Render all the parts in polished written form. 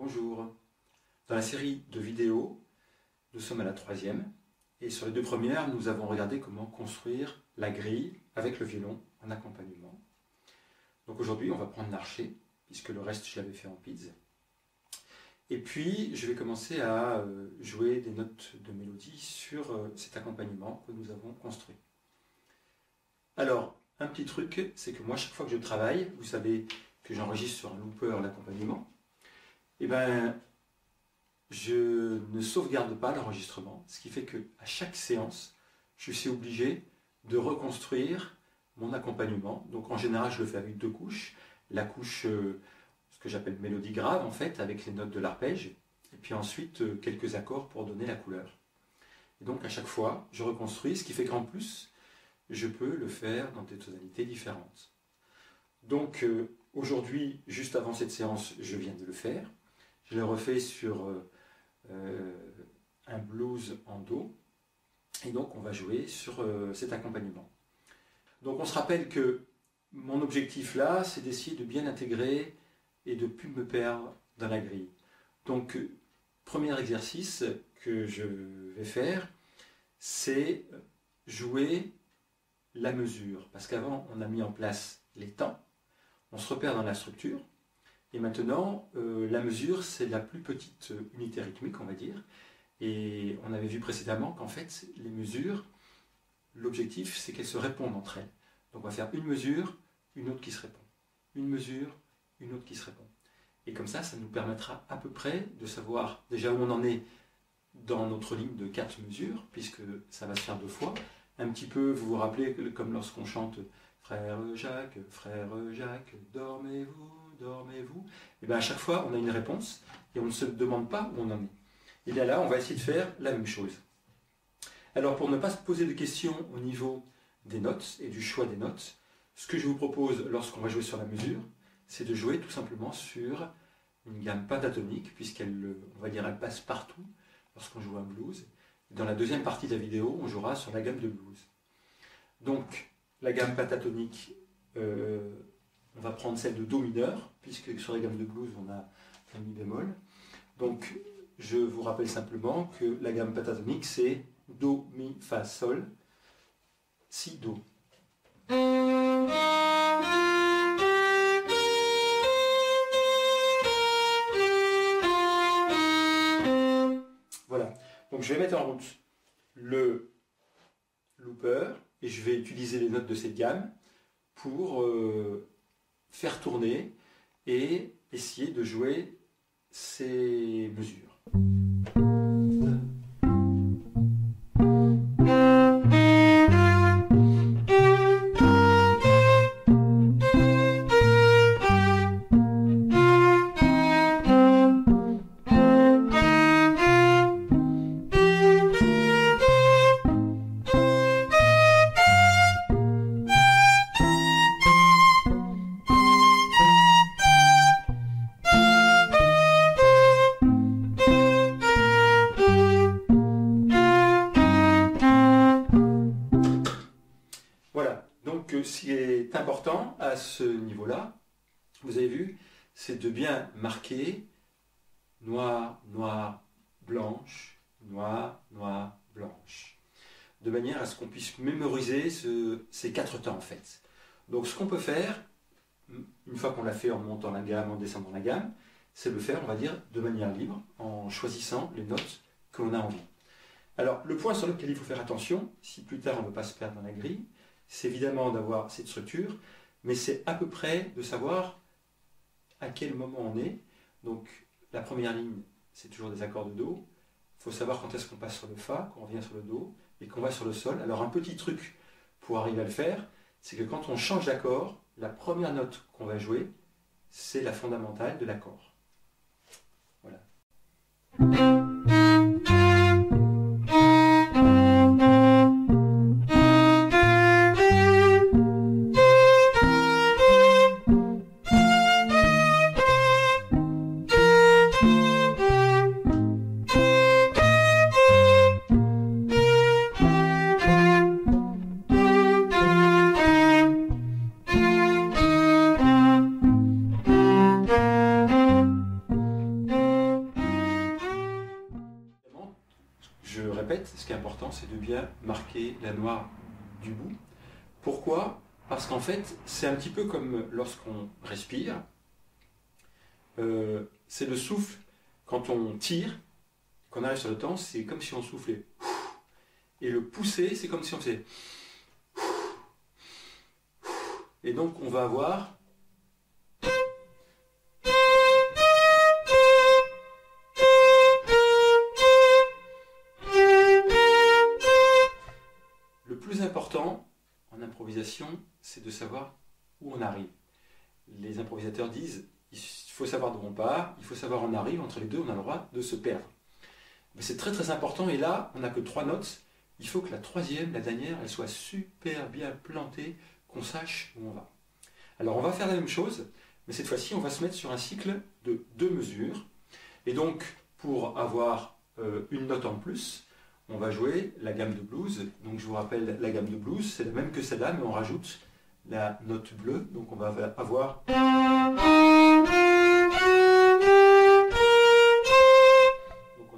Bonjour. Dans la série de vidéos, nous sommes à la troisième et sur les deux premières, nous avons regardé comment construire la grille avec le violon en accompagnement. Donc aujourd'hui, on va prendre l'archet puisque le reste, je l'avais fait en pizza. Et puis, je vais commencer à jouer des notes de mélodie sur cet accompagnement que nous avons construit. Alors, un petit truc, c'est que moi, chaque fois que je travaille, vous savez que j'enregistre sur un looper l'accompagnement, et je ne sauvegarde pas l'enregistrement, ce qui fait qu'à chaque séance, je suis obligé de reconstruire mon accompagnement. Donc en général, je le fais avec deux couches. La couche, ce que j'appelle mélodie grave, en fait, avec les notes de l'arpège, et puis ensuite quelques accords pour donner la couleur. Et donc à chaque fois, je reconstruis, ce qui fait qu'en plus, je peux le faire dans des tonalités différentes. Donc aujourd'hui, juste avant cette séance, je viens de le faire. Je l'ai refait sur un blues en do. Et donc on va jouer sur cet accompagnement. Donc on se rappelle que mon objectif là, c'est d'essayer de bien intégrer et de ne plus me perdre dans la grille. Donc premier exercice que je vais faire, c'est jouer la mesure. Parce qu'avant, on a mis en place les temps. On se repère dans la structure. Et maintenant, la mesure, c'est la plus petite unité rythmique, on va dire. Et on avait vu précédemment qu'en fait, les mesures, l'objectif, c'est qu'elles se répondent entre elles. Donc on va faire une mesure, une autre qui se répond. Une mesure, une autre qui se répond. Et comme ça nous permettra à peu près de savoir déjà où on en est dans notre ligne de 4 mesures, puisque ça va se faire deux fois. Un petit peu, vous vous rappelez, comme lorsqu'on chante « Frère Jacques, dormez-vous, dormez-vous » Et bien à chaque fois, on a une réponse et on ne se demande pas où on en est. Et bien là, on va essayer de faire la même chose. Alors pour ne pas se poser de questions au niveau des notes et du choix des notes, ce que je vous propose lorsqu'on va jouer sur la mesure, c'est de jouer tout simplement sur une gamme pentatonique, puisqu'elle, on va dire, elle passe partout lorsqu'on joue un blues. Dans la deuxième partie de la vidéo, on jouera sur la gamme de blues. Donc, la gamme pentatonique, on va prendre celle de Do mineur, puisque sur la gamme de blues, on a un Mi bémol. Donc, je vous rappelle simplement que la gamme pentatonique, c'est Do, Mi, Fa, Sol, Si, Do. Voilà. Donc je vais mettre en route le looper et je vais utiliser les notes de cette gamme pour faire tourner et essayer de jouer ces mesures. Ce qui est important à ce niveau-là, vous avez vu, c'est de bien marquer noir, noir, blanche, noir, noir, blanche, de manière à ce qu'on puisse mémoriser ces quatre temps en fait. Donc ce qu'on peut faire, une fois qu'on l'a fait en montant la gamme, en descendant la gamme, c'est le faire, on va dire, de manière libre, en choisissant les notes que l'on a envie. Alors le point sur lequel il faut faire attention, si plus tard on ne veut pas se perdre dans la grille, c'est évidemment d'avoir cette structure, mais c'est à peu près de savoir à quel moment on est. Donc la première ligne, c'est toujours des accords de Do. Il faut savoir quand est-ce qu'on passe sur le Fa, qu'on revient sur le Do, et qu'on va sur le Sol. Alors un petit truc pour arriver à le faire, c'est que quand on change d'accord, la première note qu'on va jouer, c'est la fondamentale de l'accord. Voilà. ce qui est important, c'est de bien marquer la noire du bout. Pourquoi? Parce qu'en fait, c'est un petit peu comme lorsqu'on respire. C'est le souffle, quand on tire, qu'on arrive sur le temps, c'est comme si on soufflait. Et le pousser, c'est comme si on faisait. Et donc, on va avoir... Le plus important en improvisation, c'est de savoir où on arrive. Les improvisateurs disent, il faut savoir d'où on part, il faut savoir où on arrive, entre les deux, on a le droit de se perdre. Mais c'est très très important, et là, on n'a que 3 notes. Il faut que la troisième, la dernière, elle soit super bien plantée, qu'on sache où on va. Alors on va faire la même chose, mais cette fois-ci on va se mettre sur un cycle de 2 mesures. Et donc pour avoir une note en plus, on va jouer la gamme de blues. Donc je vous rappelle, la gamme de blues, c'est la même que celle-là, mais on rajoute la note bleue. Donc on va avoir... Donc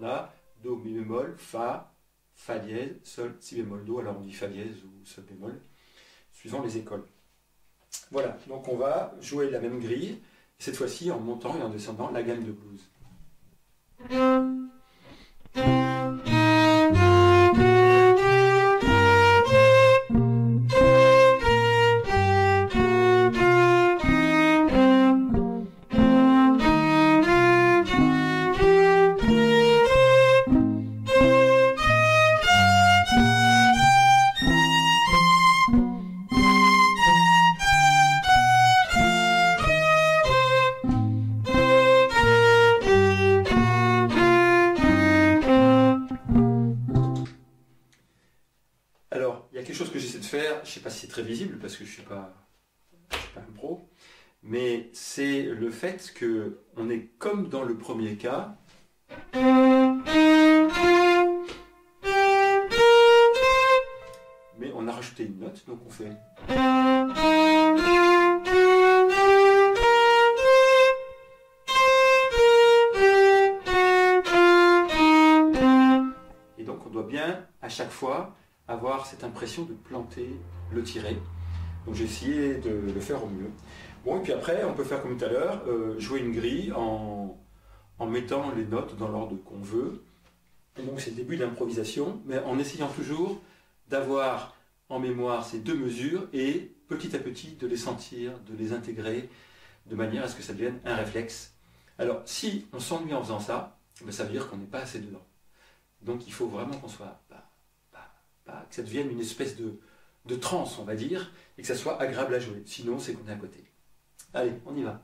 on a Do, Mi bémol, Fa, Fa dièse, Sol, Si bémol, Do. Alors on dit Fa dièse ou Sol bémol, suivant les écoles. Voilà, donc on va jouer la même grille, cette fois-ci en montant et en descendant la gamme de blues. Je ne sais pas si c'est très visible parce que je suis pas un pro, mais c'est le fait que on est comme dans le premier cas, mais on a rajouté une note, donc on fait. Et donc on doit bien à chaque fois avoir cette impression de planter le tiret. Donc j'ai essayé de le faire au mieux. Bon, et puis après, on peut faire comme tout à l'heure, jouer une grille en mettant les notes dans l'ordre qu'on veut. Et donc c'est le début de l'improvisation, mais en essayant toujours d'avoir en mémoire ces 2 mesures et petit à petit de les sentir, de les intégrer, de manière à ce que ça devienne un réflexe. Alors si on s'ennuie en faisant ça, ben, ça veut dire qu'on n'est pas assez dedans. Donc il faut vraiment qu'on soit... que ça devienne une espèce de transe, on va dire, et que ça soit agréable à jouer. Sinon, c'est qu'on est à côté. Allez, on y va.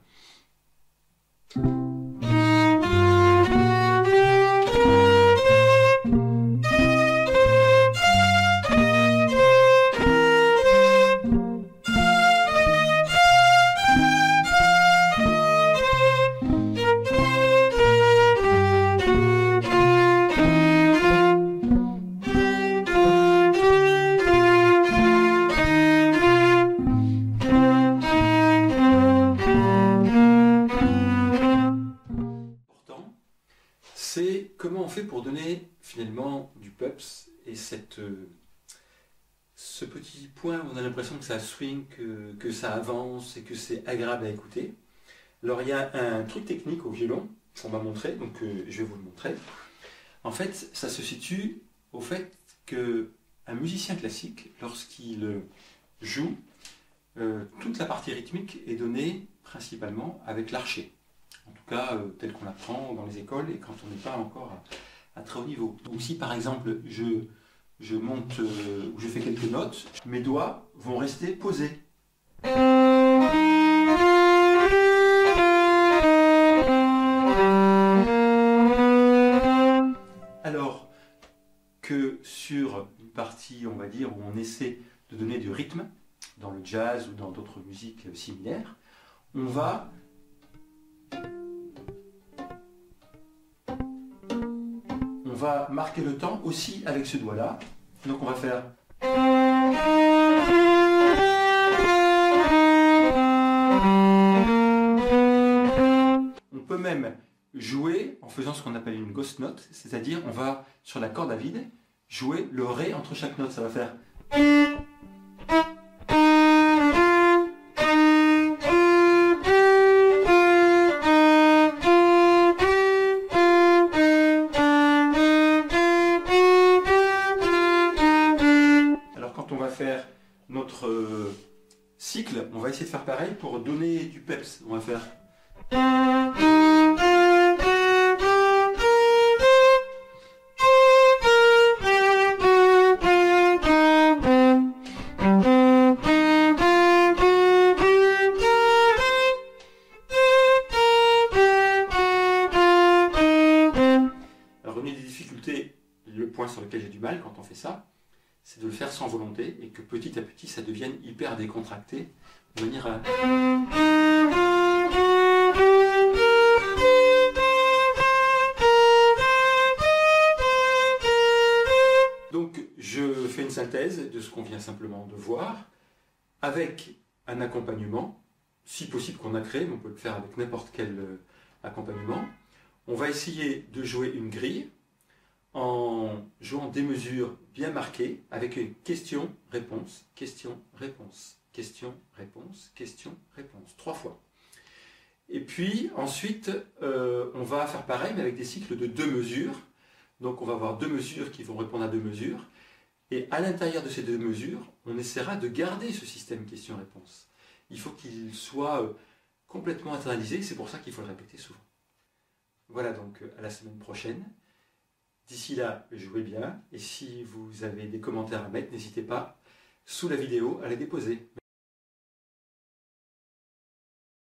C'est comment on fait pour donner finalement du peps et ce petit point où on a l'impression que ça swing, que ça avance et que c'est agréable à écouter. Alors il y a un truc technique au violon qu'on m'a montré, donc je vais vous le montrer. En fait, ça se situe au fait qu'un musicien classique, lorsqu'il joue, toute la partie rythmique est donnée principalement avec l'archet. En tout cas, tel qu'on l'apprend dans les écoles et quand on n'est pas encore à très haut niveau. Donc si par exemple, je monte ou je fais quelques notes, mes doigts vont rester posés. Alors que sur une partie, on va dire, où on essaie de donner du rythme, dans le jazz ou dans d'autres musiques similaires, on va... marquer le temps aussi avec ce doigt là. Donc on va faire, on peut même jouer en faisant ce qu'on appelle une ghost note, c'est à dire on va sur la corde à vide jouer le Ré entre chaque note, ça va faire. Alors quand on va faire notre cycle, on va essayer de faire pareil pour donner du peps. On va faire. Le point sur lequel j'ai du mal quand on fait ça, c'est de le faire sans volonté et que petit à petit ça devienne hyper décontracté de manière à... Donc je fais une synthèse de ce qu'on vient simplement de voir avec un accompagnement, si possible qu'on a créé, mais on peut le faire avec n'importe quel accompagnement. On va essayer de jouer une grille en jouant des mesures bien marquées avec une question-réponse, question-réponse, question-réponse, question-réponse, 3 fois. Et puis ensuite, on va faire pareil mais avec des cycles de 2 mesures. Donc on va avoir 2 mesures qui vont répondre à 2 mesures. Et à l'intérieur de ces 2 mesures, on essaiera de garder ce système question-réponse. Il faut qu'il soit complètement internalisé, c'est pour ça qu'il faut le répéter souvent. Voilà, donc à la semaine prochaine. D'ici là, jouez bien, et si vous avez des commentaires à mettre, n'hésitez pas, sous la vidéo, à les déposer.